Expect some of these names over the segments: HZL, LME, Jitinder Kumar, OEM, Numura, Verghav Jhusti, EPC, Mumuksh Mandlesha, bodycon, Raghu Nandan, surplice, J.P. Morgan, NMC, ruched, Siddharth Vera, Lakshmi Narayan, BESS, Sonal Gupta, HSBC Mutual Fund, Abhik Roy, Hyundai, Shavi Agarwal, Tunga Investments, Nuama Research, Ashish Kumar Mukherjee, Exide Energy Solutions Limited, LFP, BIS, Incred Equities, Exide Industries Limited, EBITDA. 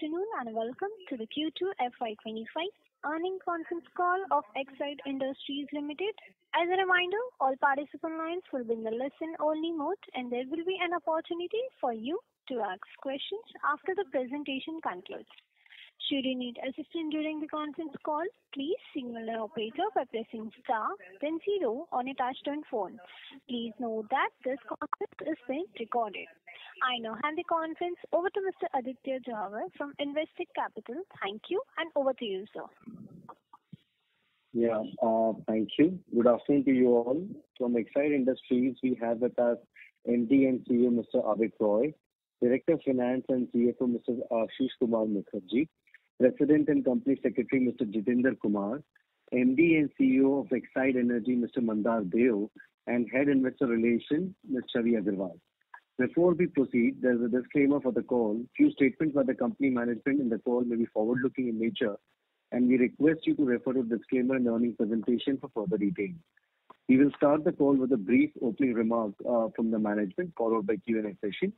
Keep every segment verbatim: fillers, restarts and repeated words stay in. afternoon and welcome to the Q two F Y twenty-five earnings conference call of Exide Industries Limited. As a reminder, all participant lines will be in the listen-only mode and there will be an opportunity for you to ask questions after the presentation concludes. Should you need assistance during the conference call, please signal an operator by pressing star, then zero on a touch-tone phone. Please note that this conference is being recorded. I now hand the conference over to Mister Aditya Jawar from Investec Capital. Thank you, and over to you, sir. Yeah, uh, thank you. Good afternoon to you all. From Exide Industries, we have with us M D and C E O Mister Abhik Roy, Director of Finance and C F O Mister Ashish Kumar Mukherjee, President and Company Secretary Mister Jitinder Kumar, M D and C E O of Exide Energy Mister Mandar Deo, and Head Investor Relations Miz Shavi Agarwal. Before we proceed, there is a disclaimer for the call. Few statements by the company management in the call may be forward-looking in nature, and we request you to refer to the disclaimer in the earnings presentation for further details. We will start the call with a brief opening remark uh, from the management, followed by Q and A session.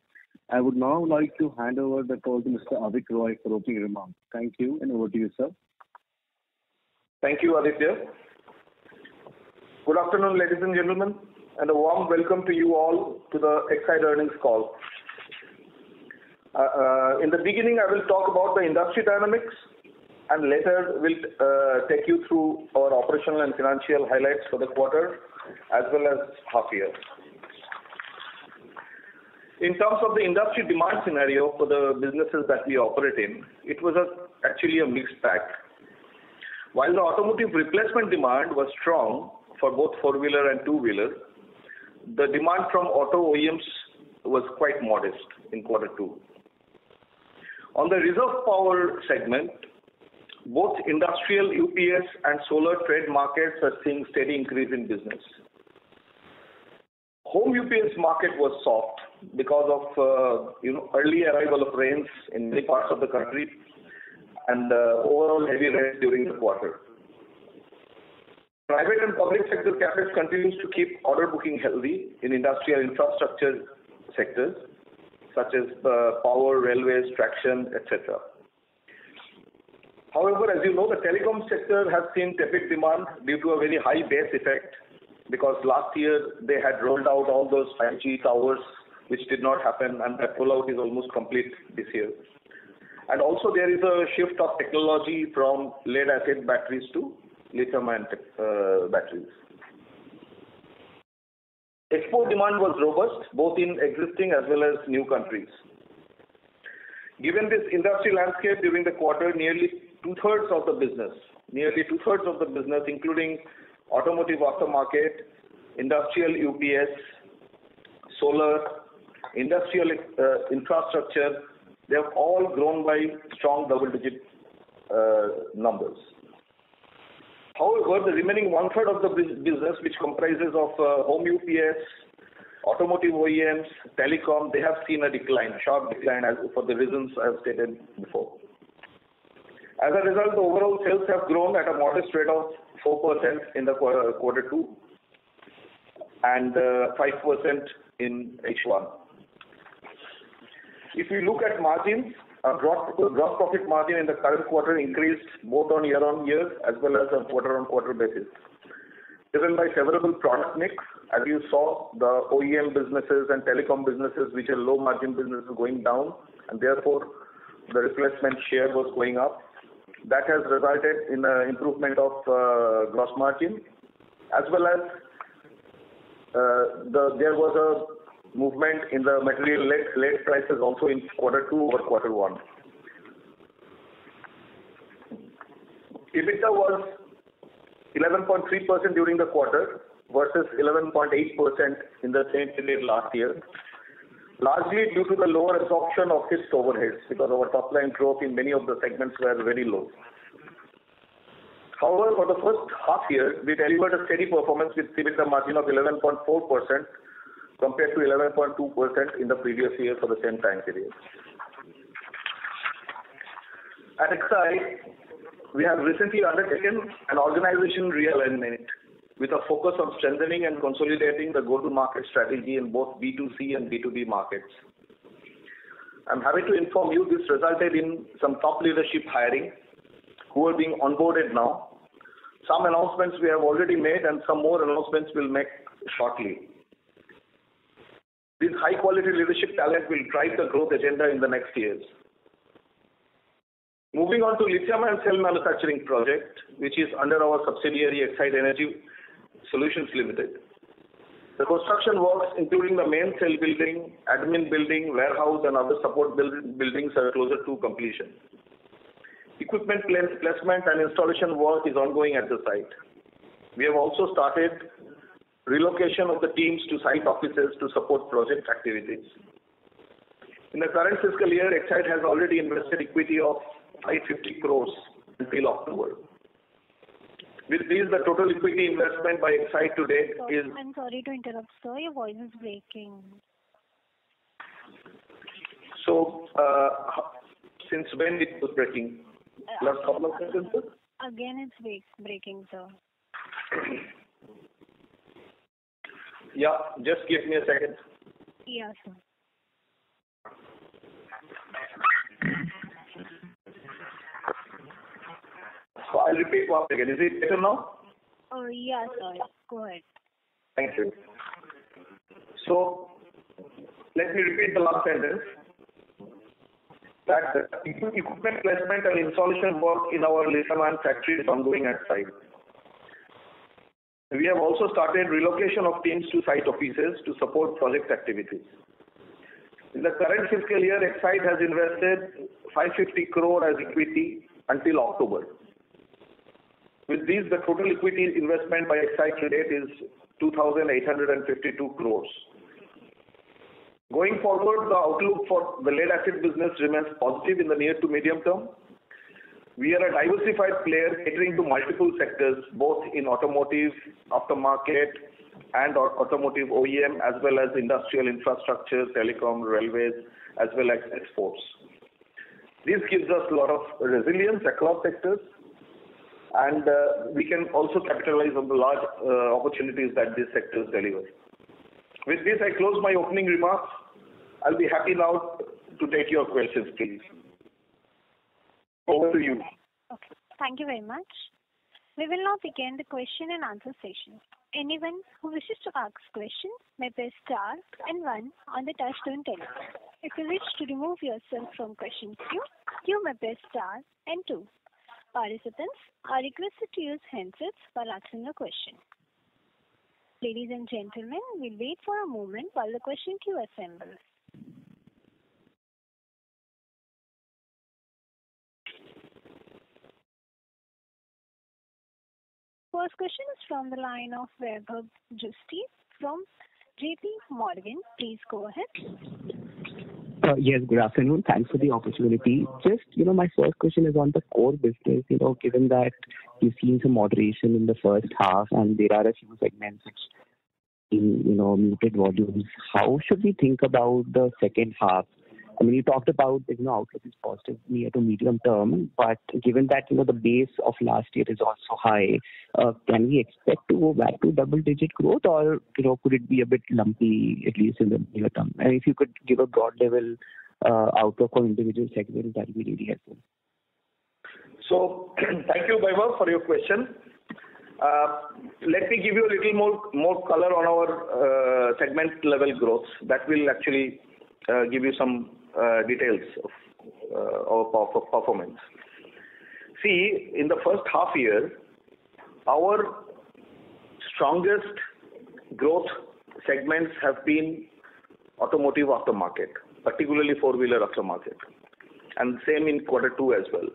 I would now like to hand over the call to Mister Abhik Roy for opening remarks. Thank you, and over to you, sir. Thank you, Aditya. Good afternoon, ladies and gentlemen, and a warm welcome to you all to the Exide earnings call. Uh, uh, in the beginning, I will talk about the industry dynamics, and later we'll uh, take you through our operational and financial highlights for the quarter, as well as half year. In terms of the industry demand scenario for the businesses that we operate in, it was a, actually a mixed bag. While the automotive replacement demand was strong for both four-wheeler and two-wheeler, the demand from auto O E Ms was quite modest in quarter two. On the reserve power segment, both industrial U P S and solar trade markets are seeing steady increase in business. Home U P S market was soft because of uh, you know early arrival of rains in many parts of the country and uh, overall heavy rains during the quarter. Private and public sector capex continues to keep order booking healthy in industrial infrastructure sectors such as uh, power, railways, traction, et cetera. However, as you know, the telecom sector has seen tepid demand due to a very high base effect, because last year they had rolled out all those five G towers, which did not happen, and that rollout is almost complete this year. And also there is a shift of technology from lead-acid batteries to lithium-ion uh, batteries. Export demand was robust, both in existing as well as new countries. Given this industry landscape during the quarter, nearly two-thirds of the business, nearly two-thirds of the business, including automotive aftermarket, industrial U P S, solar, industrial uh, infrastructure, they have all grown by strong double-digit uh, numbers. However, the remaining one-third of the business, which comprises of uh, home U P S, automotive O E Ms, telecom, they have seen a decline, a sharp decline as, for the reasons I have stated before. As a result, the overall sales have grown at a modest rate of four percent in the quarter, quarter two and uh, five percent in H one. If you look at margins, uh, gross, gross profit margin in the current quarter increased both on year-on-year as well as on quarter-on-quarter basis, driven by favorable product mix. As you saw, the O E M businesses and telecom businesses, which are low-margin businesses, going down, and therefore the replacement share was going up. That has resulted in an improvement of uh, gross margin, as well as uh, the, there was a movement in the material lead, lead prices also in quarter two or quarter one. EBITDA was eleven point three percent during the quarter versus eleven point eight percent in the same period last year, largely due to the lower absorption of fixed overheads because our top line growth in many of the segments were very low. However, for the first half year, we delivered a steady performance with EBITDA margin of eleven point four percent compared to eleven point two percent in the previous year for the same time period. At Exide, we have recently undertaken an organization realignment with a focus on strengthening and consolidating the go-to-market strategy in both B two C and B two B markets. I'm happy to inform you this resulted in some top leadership hiring who are being onboarded now. Some announcements we have already made and some more announcements we'll make shortly. This high-quality leadership talent will drive the growth agenda in the next years. Moving on to lithium and cell manufacturing project, which is under our subsidiary Exide Energy Solutions Limited. The construction works, including the main cell building, admin building, warehouse, and other support build buildings are closer to completion. Equipment placement and installation work is ongoing at the site. We have also started relocation of the teams to site offices to support project activities. In the current fiscal year, Exide has already invested equity of five hundred fifty crores until October. With these, the total equity investment by Exide to date sorry, is... I'm sorry to interrupt, sir. Your voice is breaking. So, uh, since when it was breaking? Last couple of seconds, sir? Again, it's breaking, sir. Yeah, just give me a second. Yeah, sir. So I'll repeat once again. Is it better now? Oh, yeah, sir. Go ahead. Thank you. So, let me repeat the last sentence. That equipment placement and installation work in our lithium-ion factory is ongoing at site. We have also started relocation of teams to site offices to support project activities. In the current fiscal year, Exide has invested five hundred fifty crore as equity until October. With these, the total equity investment by Exide to date is two thousand eight hundred fifty-two crores. Going forward, the outlook for the lead acid business remains positive in the near to medium term. We are a diversified player catering to multiple sectors, both in automotive, aftermarket, and automotive O E M, as well as industrial infrastructure, telecom, railways, as well as exports. This gives us a lot of resilience across sectors, and uh, we can also capitalize on the large uh, opportunities that these sectors deliver. With this, I close my opening remarks. I'll be happy now to take your questions, please. Over to you. Okay. Thank you very much. We will now begin the question and answer session. Anyone who wishes to ask questions may press star and one on the touchstone telephone. If you wish to remove yourself from question queue, you may press star and two. Participants are requested to use handsets while asking a question. Ladies and gentlemen, we'll wait for a moment while the question queue assembles. First question is from the line of Verghav Jhusti from J P. Morgan. Please go ahead. Uh, yes, good afternoon. Thanks for the opportunity. Just, you know, my first question is on the core business. You know, given that you've seen some moderation in the first half and there are a few segments which, in, you know, muted volumes, how should we think about the second half? I mean, you talked about, you know, outlook is positive near to medium term, but given that, you know, the base of last year is also high, uh, can we expect to go back to double-digit growth, or, you know, could it be a bit lumpy, at least in the near term? And if you could give a broad-level uh, outlook on individual segments, that would be really helpful. So, thank you, Vaibhav, for your question. Uh, let me give you a little more, more color on our uh, segment-level growth. That will actually Uh, give you some uh, details of uh, our performance. See, in the first half year, our strongest growth segments have been automotive aftermarket, particularly four-wheeler aftermarket, and same in quarter two as well.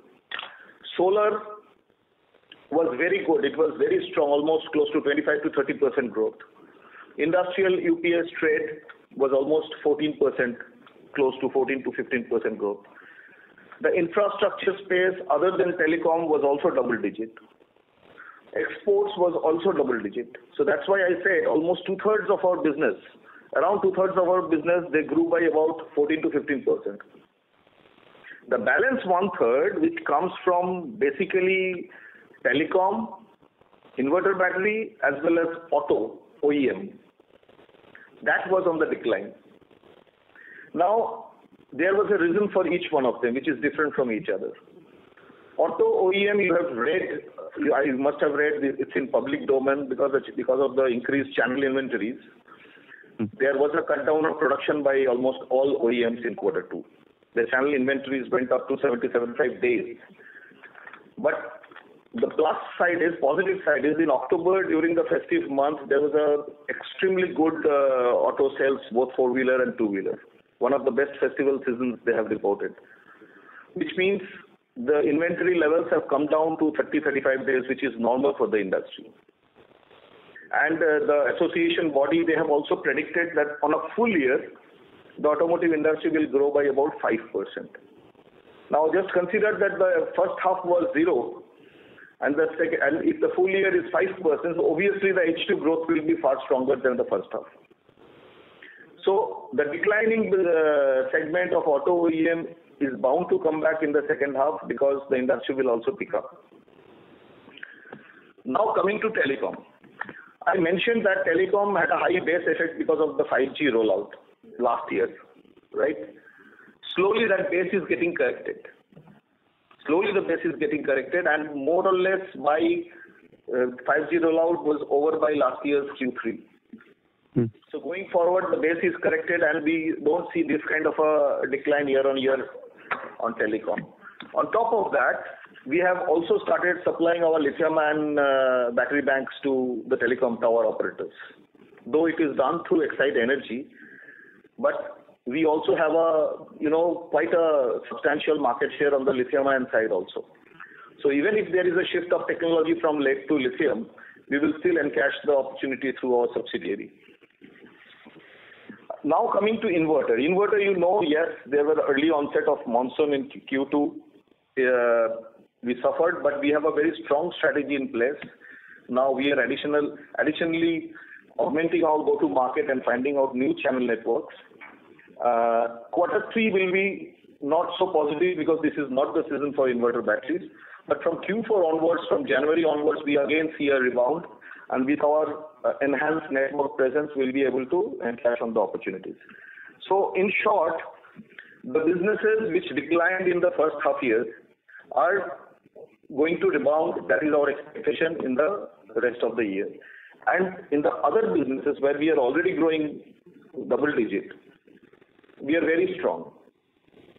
Solar was very good. It was very strong, almost close to twenty-five to thirty percent growth. Industrial U P S trade was almost fourteen percent, close to fourteen to fifteen percent growth. The infrastructure space, other than telecom, was also double digit. Exports was also double digit. So that's why I said almost two thirds of our business, around two thirds of our business, they grew by about fourteen to fifteen percent. The balance one third, which comes from basically telecom, inverter battery, as well as auto, O E M, that was on the decline. Now, there was a reason for each one of them, which is different from each other. Auto O E M, you have read, you, I must have read, it's in public domain because of, because of the increased channel inventories. There was a cut down of production by almost all O E Ms in quarter two. The channel inventories went up to seventy to seventy-five days. But the plus side is, positive side is, in October during the festive month, there was a extremely good uh, auto sales, both four-wheeler and two-wheeler. One of the best festival seasons they have reported. Which means the inventory levels have come down to thirty to thirty-five days, which is normal for the industry. And uh, the association body, they have also predicted that on a full year, the automotive industry will grow by about five percent. Now just consider that the first half was zero, and the second, and if the full year is five percent, so obviously the H two growth will be far stronger than the first half. So the declining uh, segment of auto O E M is bound to come back in the second half because the industry will also pick up. Now coming to telecom. I mentioned that telecom had a high base effect because of the five G rollout last year, right? Slowly that base is getting corrected. Slowly the base is getting corrected and more or less by uh, five G rollout was over by last year's Q three. Mm. So going forward, the base is corrected and we don't see this kind of a decline year on year on telecom. On top of that, we have also started supplying our lithium-ion uh, battery banks to the telecom tower operators. Though it is done through Exide Energy, but we also have a, you know, quite a substantial market share on the lithium-ion side also. So even if there is a shift of technology from lead to lithium, we will still encash the opportunity through our subsidiary. Now coming to inverter. Inverter, you know, yes, there were early onset of monsoon in Q two. Uh, we suffered, but we have a very strong strategy in place. Now we are additional, additionally augmenting our go-to-market and finding out new channel networks. Uh, quarter three will be not so positive because this is not the season for inverter batteries. But from Q four onwards, from January onwards, we again see a rebound. And with our uh, enhanced network presence, we'll be able to encash on the opportunities. So in short, the businesses which declined in the first half year are going to rebound. That is our expectation in the rest of the year. And in the other businesses where we are already growing double digit, we are very strong.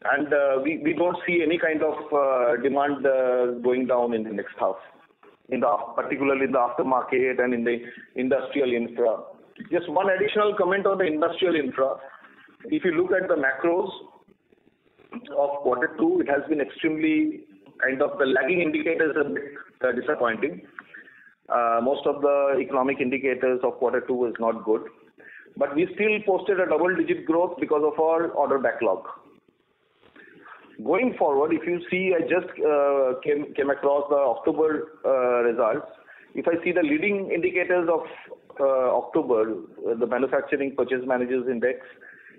And uh, we, we don't see any kind of uh, demand uh, going down in the next half, in the, particularly in the aftermarket and in the industrial infra. Just one additional comment on the industrial infra. If you look at the macros of quarter two, it has been extremely kind of the lagging indicators are a bit uh, disappointing. Uh, most of the economic indicators of quarter two is not good. But we still posted a double-digit growth because of our order backlog. Going forward, if you see, I just uh, came, came across the October uh, results. If I see the leading indicators of uh, October, uh, the Manufacturing Purchase Managers Index,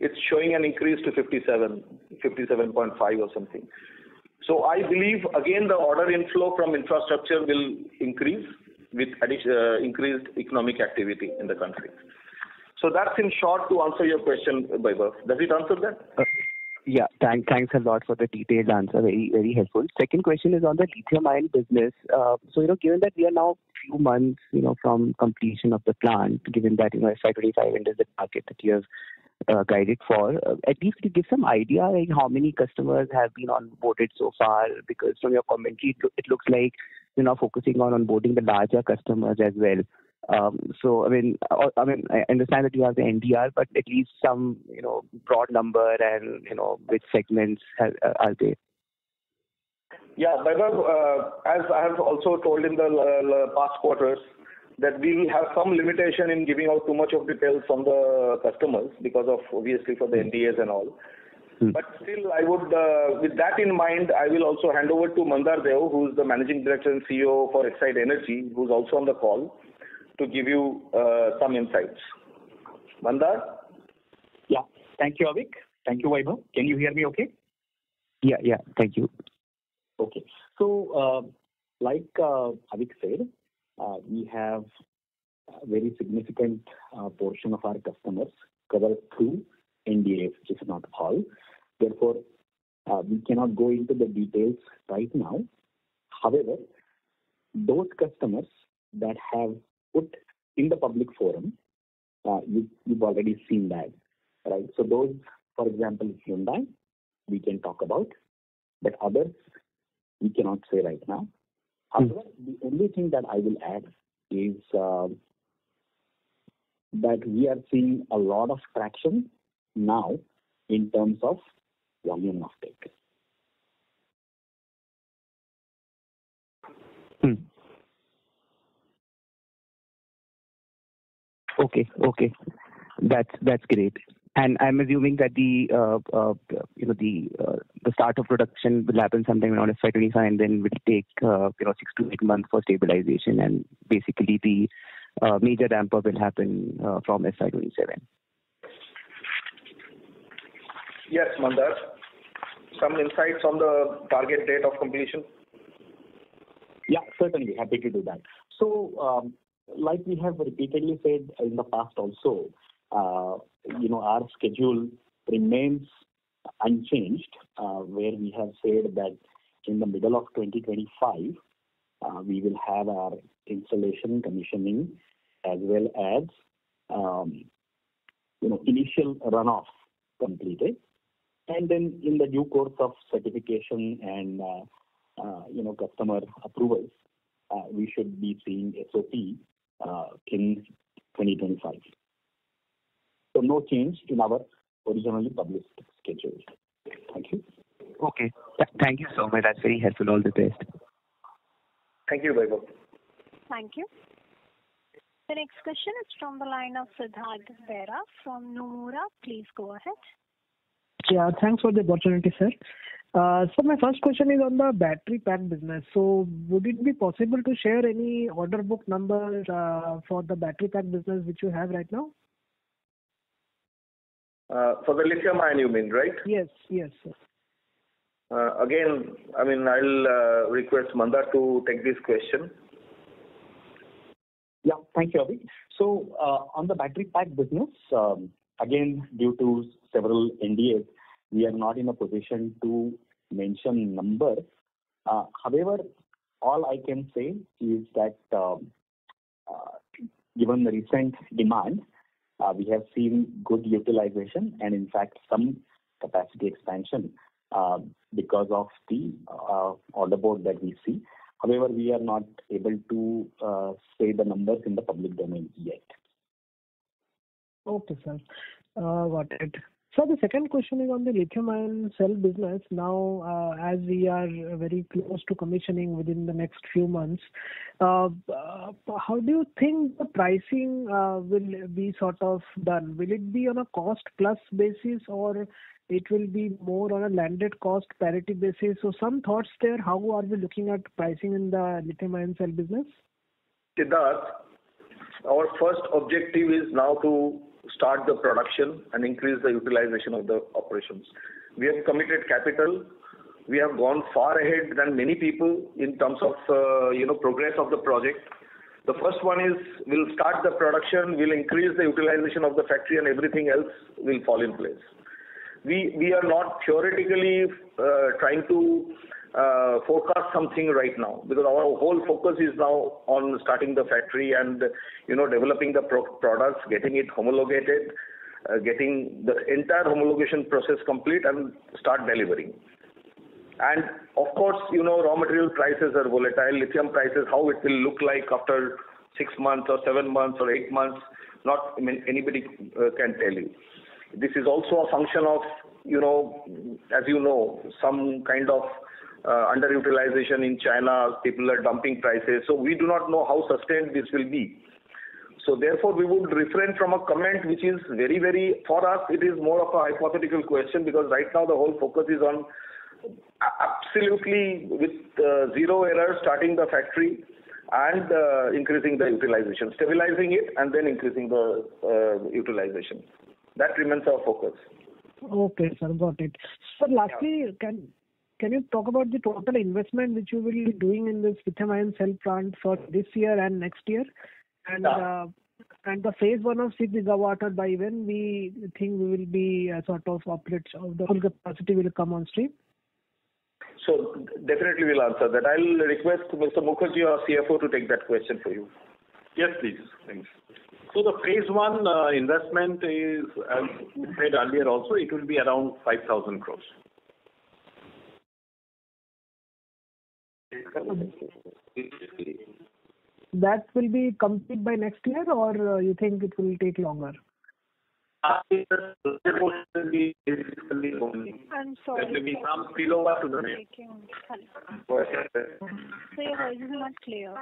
it's showing an increase to fifty-seven, fifty-seven point five or something. So I believe, again, the order inflow from infrastructure will increase with uh, increased economic activity in the country. So that's in short to answer your question, Vaibhav. Does it answer that? Uh, yeah, thank, thanks a lot for the detailed answer. Very, very helpful. Second question is on the lithium-ion business. Uh, so, you know, given that we are now few months, you know, from completion of the plant, given that, you know, F Y twenty-five enters the market that you have Uh, guided for, uh, at least to give some idea like how many customers have been onboarded so far, because from your commentary it, lo it looks like you're now focusing on onboarding the larger customers as well. Um, so I mean, uh, I mean, I understand that you have the N D R, but at least some, you know, broad number and, you know, which segments have, uh, are they? Yeah, Vaibhav, uh, as I have also told in the uh, past quarters, that we have some limitation in giving out too much of details from the customers because of, obviously, for the N D As and all. Mm. But still, I would, uh, with that in mind, I will also hand over to Mandar Deo, who is the Managing Director and C E O for Exide Energy, who is also on the call, to give you uh, some insights. Mandar? Yeah. Thank you, Abhik. Thank you, Vaibhav. Can you hear me okay? Yeah, yeah. Thank you. Okay. So, uh, like uh, Abhik said, Uh, we have a very significant uh, portion of our customers covered through N D As, which is not all. Therefore, uh, we cannot go into the details right now. However, those customers that have put in the public forum, uh, you, you've already seen that, right? So those, for example, Hyundai, we can talk about, but others we cannot say right now. However, the only thing that I will add is uh, that we are seeing a lot of traction now in terms of volume of take. Hmm. Okay, okay, that's that's great. And I'm assuming that the uh, uh, you know the uh, the start of production will happen sometime around F Y twenty-five, and then will take uh, you know six to eight months for stabilization, and basically the uh, major ramp up will happen uh, from F Y twenty-seven. Yes, Mandar. Some insights on the target date of completion? Yeah, certainly. Happy to do that. So, um, like we have repeatedly said in the past also, uh, you know, our schedule remains unchanged, uh, where we have said that in the middle of twenty twenty-five, uh, we will have our installation, commissioning, as well as, um, you know, initial runoff completed. And then in the due course of certification and, uh, uh, you know, customer approvals, uh, we should be seeing S O P uh, in twenty twenty-five. So no change in our originally published schedule. Thank you. Okay. Th thank you so much. That's very helpful. All the best. Thank you, Vaibhav. Thank you. The next question is from the line of Siddharth Vera from Numura. Please go ahead. Yeah, thanks for the opportunity, sir. Uh, so my first question is on the battery pack business. So would it be possible to share any order book number uh, for the battery pack business which you have right now? Uh, for the lithium ion, you mean, right? Yes, yes, sir. Uh, again, I mean, I'll uh, request Mandar to take this question. Yeah, thank you, Abhi. So uh, on the battery pack business, um, again, due to several N D As, we are not in a position to mention number. Uh, however, all I can say is that um, uh, given the recent demand, uh, we have seen good utilization and in fact some capacity expansion uh, because of the uh, order board that we see. However, we are not able to uh, say the numbers in the public domain yet. Okay, sir. Uh, got it. So the second question is on the lithium ion cell business. Now, uh, as we are very close to commissioning within the next few months, uh, how do you think the pricing uh, will be sort of done? Will it be on a cost plus basis, or it will be more on a landed cost parity basis? So some thoughts there. How are we looking at pricing in the lithium ion cell business? Siddharth, our first objective is now to start the production and increase the utilization of the operations. We have committed capital. We have gone far ahead than many people in terms of uh, you know progress of the project. The first one is we'll start the production, we'll increase the utilization of the factory, and everything else will fall in place. We we are not theoretically uh, trying to uh, forecast something right now, because our whole focus is now on starting the factory and you know developing the pro products, getting it homologated, uh, getting the entire homologation process complete, and start delivering. And of course, you know raw material prices are volatile. Lithium prices, how it will look like after six months or seven months or eight months, not I mean, anybody uh, can tell you. This is also a function of, you know, as you know, some kind of uh, underutilization in China. People are dumping prices. So we do not know how sustained this will be. So therefore, we would refrain from a comment which is very, very, for us, it is more of a hypothetical question, because right now the whole focus is on absolutely with uh, zero error starting the factory and uh, increasing the utilization, stabilizing it and then increasing the uh, utilization. That remains our focus. Okay, sir, got it. Sir, lastly, yeah. can can you talk about the total investment which you will be doing in this lithium ion cell plant for this year and next year? And yeah. uh, And the phase one of six gigawatt, by when we think we will be uh, sort of operate, so the whole capacity will come on stream? So definitely we'll answer that. I'll request Mister Mukherjee, our C F O, to take that question for you. Yes, please. Thanks. So the phase one uh, investment is, as we said earlier also, it will be around five thousand crores. That will be complete by next year, or uh, you think it will take longer? I'm sorry. There will be some spillover to the next. So your voice is not clear.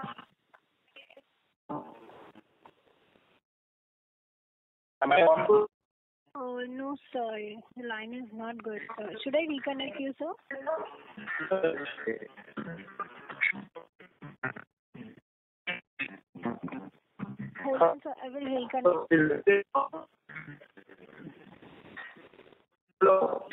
Am I on good? Oh, no, sir. The line is not good, sir. Should I reconnect you, sir? Hold on, sir. I will reconnect. Hello?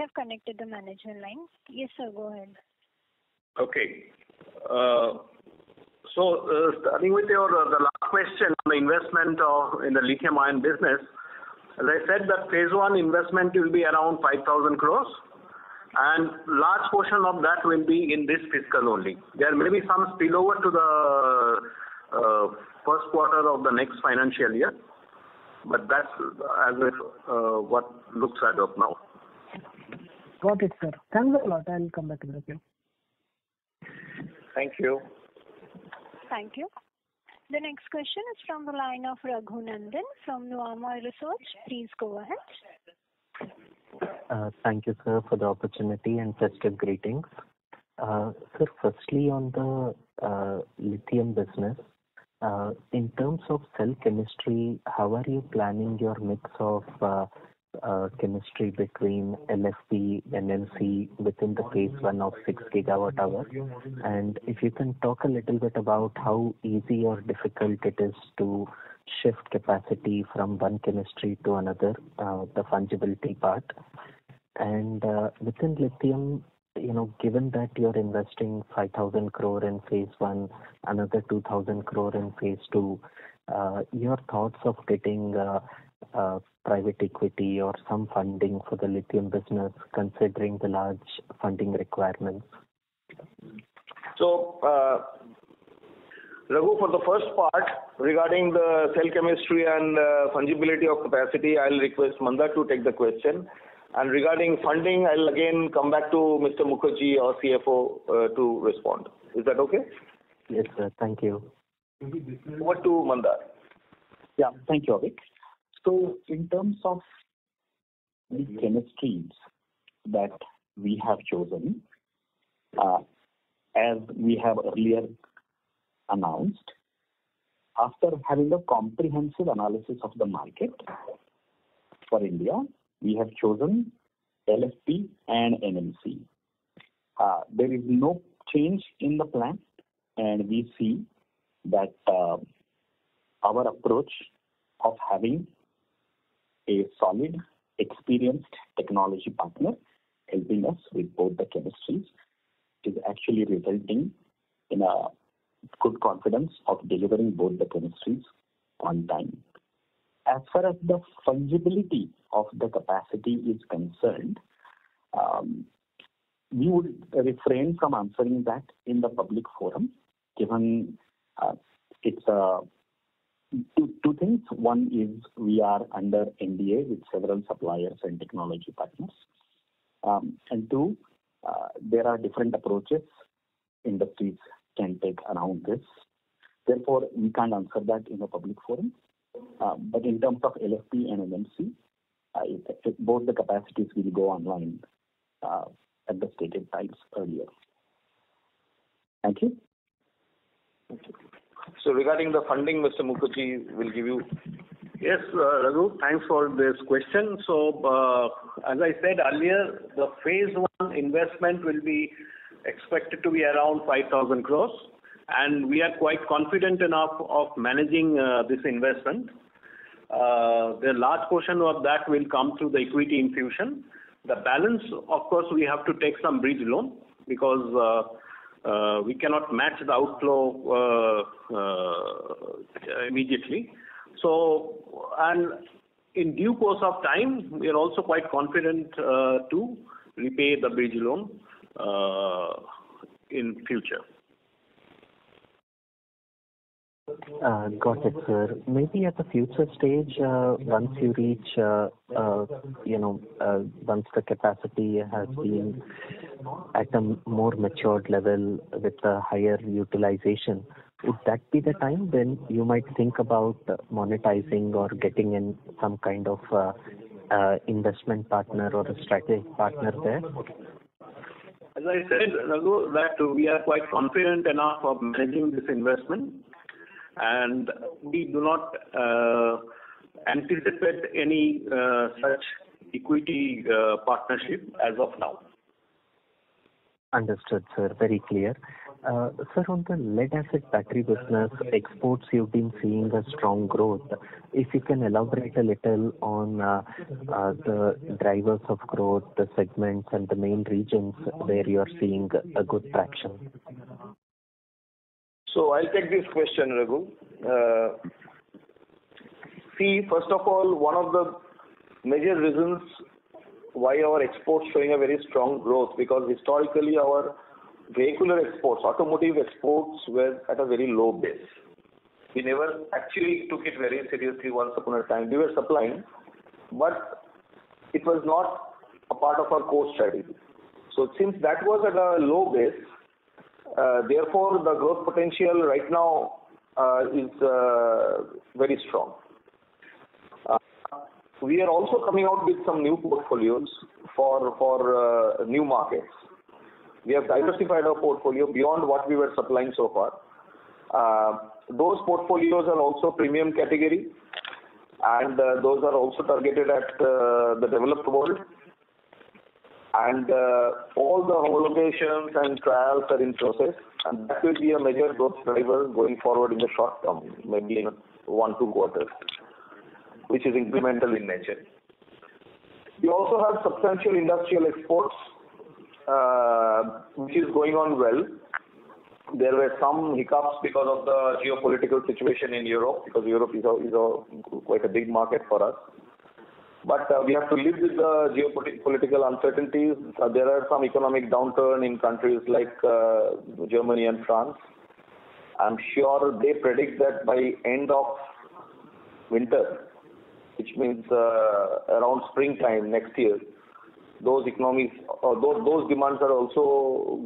Have connected the management line. Yes, sir, go ahead. Okay. Uh, so, uh, starting with your uh, the last question on the investment of, in the lithium ion business, as I said that phase one investment will be around five thousand crores and large portion of that will be in this fiscal only. There may be some spillover to the uh, first quarter of the next financial year, but that's as if, uh, what looks as of now. Got it, sir. Thanks a lot. I'll come back in the queue. Thank you. Thank you. The next question is from the line of Raghu Nandan from Nuama Research. Please go ahead. Uh, thank you, sir, for the opportunity and festive greetings. Uh, sir, firstly, on the uh, lithium business, uh, in terms of cell chemistry, how are you planning your mix of uh, Uh, chemistry between L F P and N M C within the phase one of six gigawatt hour, and if you can talk a little bit about how easy or difficult it is to shift capacity from one chemistry to another, uh, the fungibility part. And uh, within lithium, you know, given that you're investing five thousand crore in phase one, another two thousand crore in phase two, uh, your thoughts of getting uh, Uh, private equity or some funding for the lithium business, considering the large funding requirements? So, uh, Raghu, for the first part, regarding the cell chemistry and uh, fungibility of capacity, I'll request Mandar to take the question. And regarding funding, I'll again come back to Mister Mukherjee or C F O uh, to respond. Is that okay? Yes, sir. Thank you. Over to Mandar. Yeah, thank you, Abhik. So in terms of the chemistries that we have chosen, uh, as we have earlier announced, after having a comprehensive analysis of the market for India, we have chosen L F P and N M C. Uh, there is no change in the plan, and we see that uh, our approach of having a solid, experienced technology partner helping us with both the chemistries is actually resulting in a good confidence of delivering both the chemistries on time. As far as the fungibility of the capacity is concerned, um, we would refrain from answering that in the public forum, given uh, it's a Two, two things. One is we are under N D A with several suppliers and technology partners. Um, and two, uh, there are different approaches industries can take around this. Therefore, we can't answer that in a public forum. Uh, but in terms of L F P and N M C, uh, it, it, both the capacities will go online uh, at the stated times earlier. Thank you. Thank you. So regarding the funding, Mister Mukherjee will give you. Yes, uh, Raghu, thanks for this question. So, uh, as I said earlier, the phase one investment will be expected to be around five thousand crores. And we are quite confident enough of managing uh, this investment. Uh, the large portion of that will come through the equity infusion. The balance, of course, we have to take some bridge loan because uh, Uh, we cannot match the outflow uh, uh, immediately. So, and in due course of time, we are also quite confident uh, to repay the bridge loan uh, in future. Uh, got it, sir. Maybe at the future stage, uh, once you reach, uh, uh, you know, uh, once the capacity has been at a more matured level with a higher utilization, would that be the time when you might think about monetizing or getting in some kind of uh, uh, investment partner or a strategic partner there? As I said, Raghu, that we are quite confident enough of managing this investment. And we do not uh, anticipate any uh, such equity uh, partnership as of now. Understood, sir. Very clear. Uh, sir, on the lead-acid battery business, exports, you've been seeing a strong growth. If you can elaborate a little on uh, uh, the drivers of growth, the segments, and the main regions where you're seeing a good traction. So I'll take this question, Raghu. Uh, see, first of all, one of the major reasons why our exports showing a very strong growth, because historically our vehicular exports, automotive exports were at a very low base. We never actually took it very seriously once upon a time. We were supplying, but it was not a part of our core strategy. So since that was at a low base, Uh, therefore, the growth potential right now uh, is uh, very strong. Uh, we are also coming out with some new portfolios for, for uh, new markets. We have diversified our portfolio beyond what we were supplying so far. Uh, those portfolios are also premium category, and uh, those are also targeted at uh, the developed world. And uh, all the homologations and trials are in process, and that will be a major growth driver going forward in the short term, maybe in one, two quarters, which is incremental in nature. We also have substantial industrial exports, uh, which is going on well. There were some hiccups because of the geopolitical situation in Europe, because Europe is, a, is a, quite a big market for us. But uh, we have to live with the geopolitical uncertainties. Uh, there are some economic downturn in countries like uh, Germany and France. I'm sure they predict that by end of winter, which means uh, around springtime next year, those economies, or those, those demands are also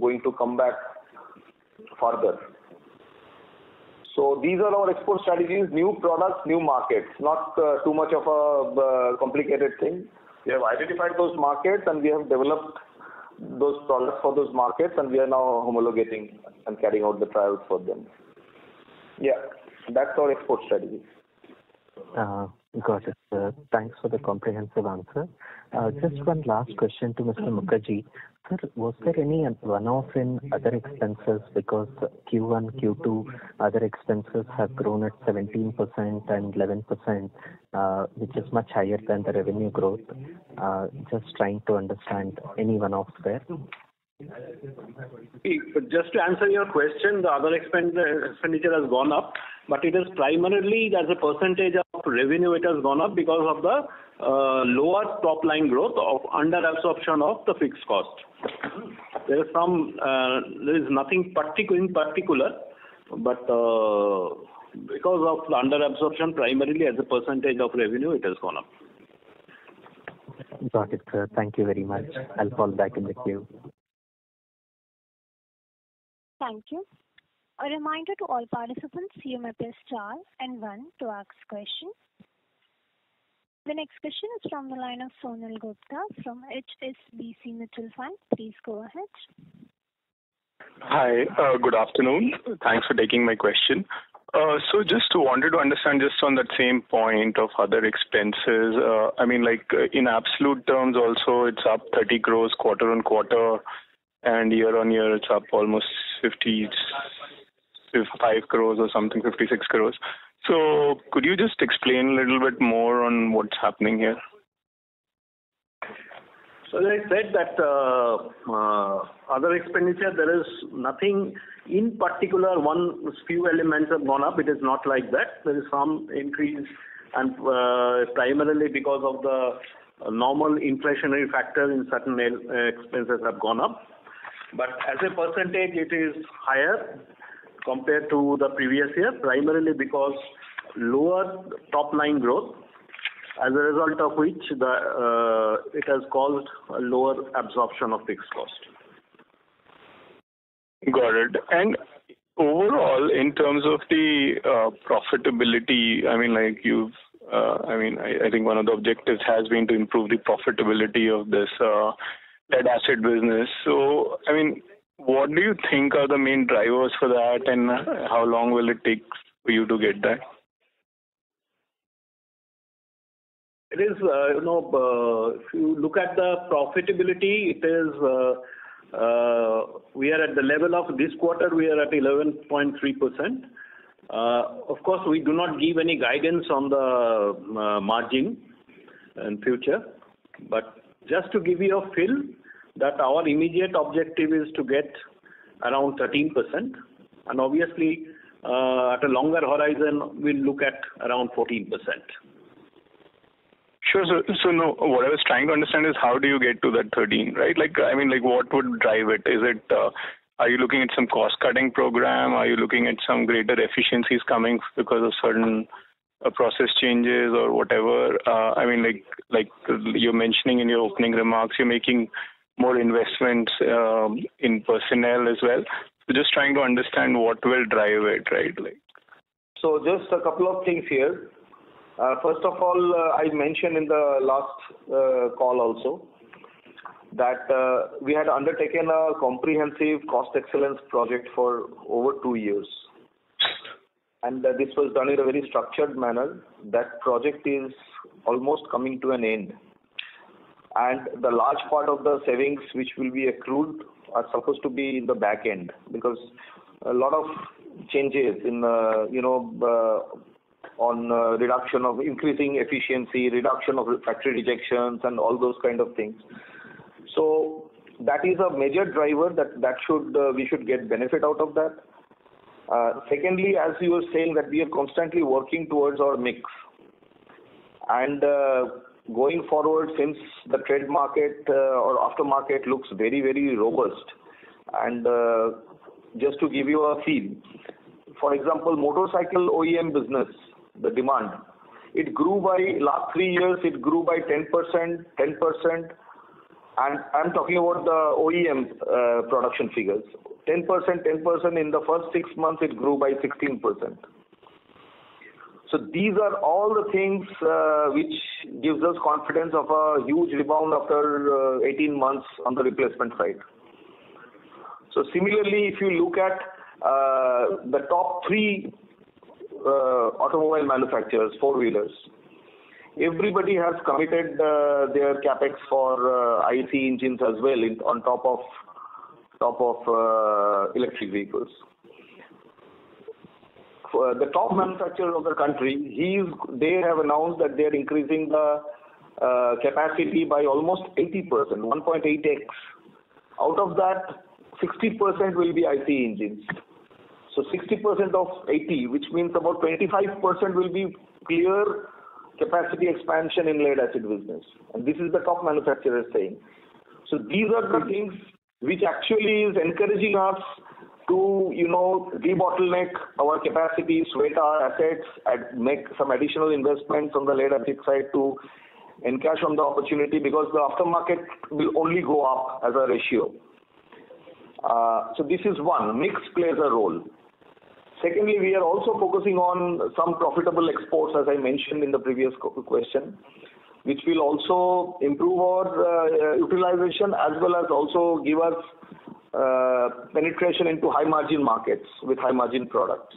going to come back further. So these are our export strategies, new products, new markets, not uh, too much of a uh, complicated thing. We have identified those markets and we have developed those products for those markets, and we are now homologating and carrying out the trials for them. Yeah, that's our export strategy. Uh, got it, sir. Thanks for the comprehensive answer. Uh, just one last question to Mister Mukherjee. Sir, was there any one-off in other expenses? Because Q one, Q two, other expenses have grown at seventeen percent and eleven percent, uh, which is much higher than the revenue growth. Uh, just trying to understand any one-offs there. Just to answer your question, the other expenditure has gone up, but it is primarily as a percentage of revenue it has gone up because of the uh, lower top line growth of under absorption of the fixed cost. There is some, uh, there is nothing particular in particular, but uh, because of the under absorption, primarily as a percentage of revenue, it has gone up. Got it, sir. Thank you very much. I'll fall back in the queue. Thank you. A reminder to all participants, you may press star and one to ask questions. The next question is from the line of Sonal Gupta from H S B C Mutual Fund. Please go ahead. Hi, uh, good afternoon. Thanks for taking my question. Uh, so just wanted to understand just on that same point of other expenses, uh, I mean, like in absolute terms also, it's up thirty crores quarter on quarter, and year on year, it's up almost fifty-five crores or something, fifty-six crores. So could you just explain a little bit more on what's happening here? So as I said that uh, uh, other expenditure, there is nothing in particular, one few elements have gone up. It is not like that. There is some increase and uh, primarily because of the normal inflationary factor in certain expenses have gone up. But as a percentage, it is higher compared to the previous year, primarily because lower top line growth, as a result of which the, uh, it has caused a lower absorption of fixed cost. Got it. And overall, in terms of the uh, profitability, I mean, like you've, uh, I mean, I, I think one of the objectives has been to improve the profitability of this uh, lead asset business. So, I mean, what do you think are the main drivers for that, and how long will it take for you to get that? It is, uh, you know, uh, if you look at the profitability, it is, uh, uh, we are at the level of this quarter, we are at eleven point three percent. Uh, of course, we do not give any guidance on the uh, margin in future, but just to give you a feel that our immediate objective is to get around thirteen percent, and obviously uh, at a longer horizon, we'll look at around fourteen percent. Sure. So, so no, what I was trying to understand is how do you get to that thirteen, right? Like, I mean, like what would drive it? Is it, uh, are you looking at some cost cutting program? Are you looking at some greater efficiencies coming because of certain uh, process changes or whatever? Uh, I mean, like, like you're mentioning in your opening remarks, you're making more investments um, in personnel as well. So just trying to understand what will drive it, right? Like, so just a couple of things here. Uh, first of all, uh, I mentioned in the last uh, call also that uh, we had undertaken a comprehensive cost excellence project for over two years. And uh, this was done in a very structured manner. That project is almost coming to an end. And the large part of the savings which will be accrued are supposed to be in the back end, because a lot of changes in, uh, you know, uh, on uh, reduction of increasing efficiency, reduction of factory rejections and all those kind of things. So that is a major driver that, that should uh, we should get benefit out of that. Uh, secondly, as you were saying that we are constantly working towards our mix. And uh, going forward, since the trade market uh, or aftermarket looks very, very robust, and uh, just to give you a feel, for example, motorcycle O E M business, the demand, it grew by last three years, it grew by ten percent, ten percent, and I'm talking about the O E M uh, production figures. ten percent, ten percent, in the first six months, it grew by sixteen percent. So these are all the things uh, which gives us confidence of a huge rebound after uh, eighteen months on the replacement side. So similarly, if you look at uh, the top three Uh, automobile manufacturers, four-wheelers. Everybody has committed uh, their capex for uh, I C engines as well, in, on top of top of uh, electric vehicles. For the top manufacturer of the country, he's, they have announced that they are increasing the uh, capacity by almost eighty percent, one point eight x. Out of that, sixty percent will be I C engines. So sixty percent of eighty, which means about twenty-five percent will be clear capacity expansion in lead acid business. And this is the top manufacturer saying. So these are the things which actually is encouraging us to, you know, debottleneck our capacity, sweat our assets, and make some additional investments on the lead acid side to encash on the opportunity, because the aftermarket will only go up as a ratio. Uh, so this is one, mix plays a role. Secondly, we are also focusing on some profitable exports, as I mentioned in the previous question, which will also improve our uh, utilization as well as also give us uh, penetration into high margin markets with high margin products.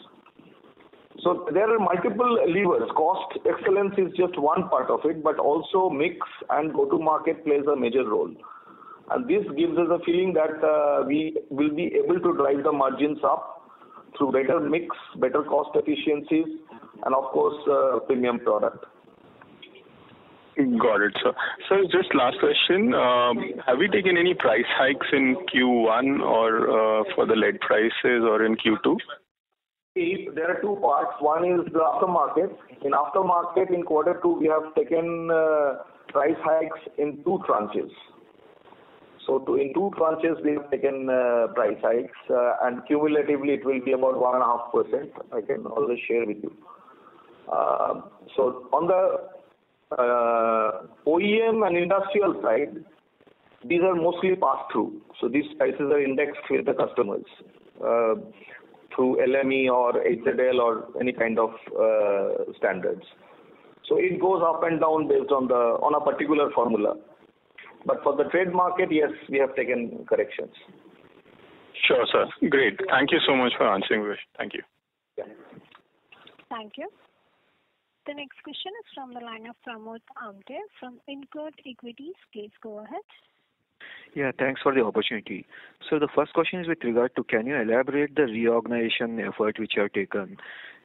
So there are multiple levers. Cost excellence is just one part of it, but also mix and go-to-market plays a major role. And this gives us a feeling that uh, we will be able to drive the margins up through better mix, better cost efficiencies, and of course, uh, premium product. Got it, sir. Sir, just last question. Um, have we taken any price hikes in Q one or uh, for the lead prices or in Q two? There are two parts. One is the aftermarket. In aftermarket, in quarter two, we have taken uh, price hikes in two tranches. So to, in two tranches, we have taken uh, price hikes, uh, and cumulatively, it will be about one and a half percent. I can always share with you. Uh, so on the uh, O E M and industrial side, these are mostly passed through. So these prices are indexed with the customers. Uh, through L M E or H Z L or any kind of uh, standards. So it goes up and down based on the on a particular formula. But for the trade market, yes, we have taken corrections. Sure, sir. Great. Thank you so much for answering. Thank you. Yeah. Thank you. The next question is from the line of Pramod Amte from Incred Equities. Please go ahead. Yeah, thanks for the opportunity. So the first question is with regard to, can you elaborate the reorganization effort which you have taken?